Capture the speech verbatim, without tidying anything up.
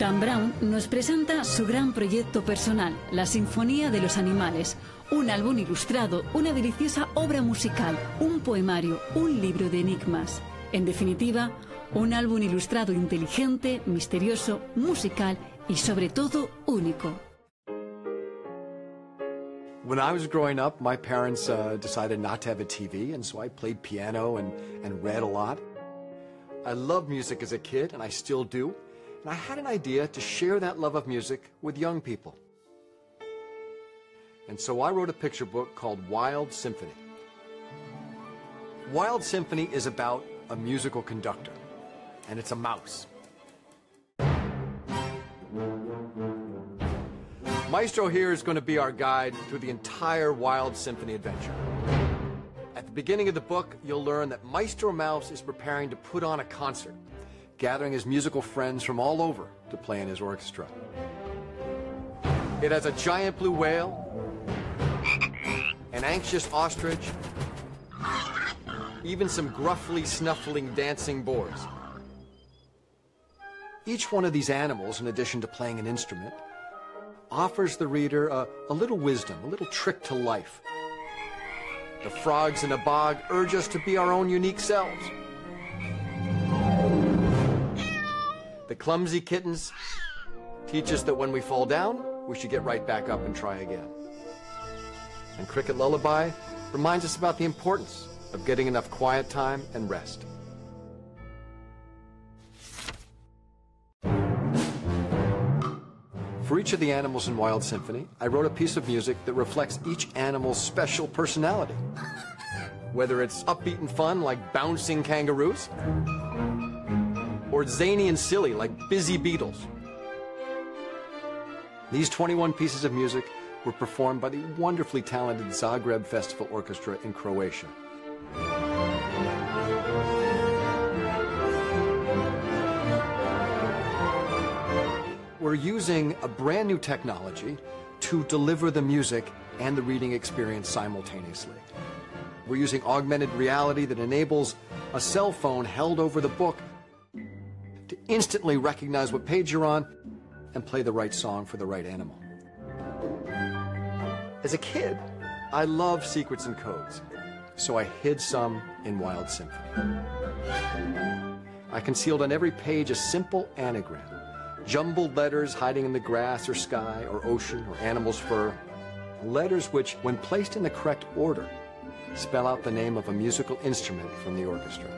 Dan Brown nos presenta su gran proyecto personal, La Sinfonía de los Animales. Un álbum ilustrado, una deliciosa obra musical, un poemario, un libro de enigmas. En definitiva, un álbum ilustrado inteligente, misterioso, musical y sobre todo único. When I was growing up, my parents uh, decided not to have a T V, and so I played piano and, and read a lot. I loved music as a kid, and I still do. And I had an idea to share that love of music with young people. And so I wrote a picture book called Wild Symphony. Wild Symphony is about a musical conductor, and it's a mouse. Maestro here is going to be our guide through the entire Wild Symphony adventure. At the beginning of the book, you'll learn that Maestro Mouse is preparing to put on a concert, gathering his musical friends from all over to play in his orchestra. It has a giant blue whale, an anxious ostrich, even some gruffly snuffling dancing boars. Each one of these animals, in addition to playing an instrument, offers the reader a, a little wisdom, a little trick to life. The frogs in a bog urge us to be our own unique selves. The clumsy kittens teach us that when we fall down, we should get right back up and try again. And Cricket Lullaby reminds us about the importance of getting enough quiet time and rest. For each of the animals in Wild Symphony, I wrote a piece of music that reflects each animal's special personality. Whether it's upbeat and fun, like bouncing kangaroos, or zany and silly, like busy beetles. These twenty-one pieces of music were performed by the wonderfully talented Zagreb Festival Orchestra in Croatia. We're using a brand new technology to deliver the music and the reading experience simultaneously. We're using augmented reality that enables a cell phone held over the book to instantly recognize what page you're on and play the right song for the right animal. As a kid, I loved secrets and codes, so I hid some in Wild Symphony. I concealed on every page a simple anagram. Jumbled letters hiding in the grass or sky or ocean or animal's fur. Letters which, when placed in the correct order, spell out the name of a musical instrument from the orchestra.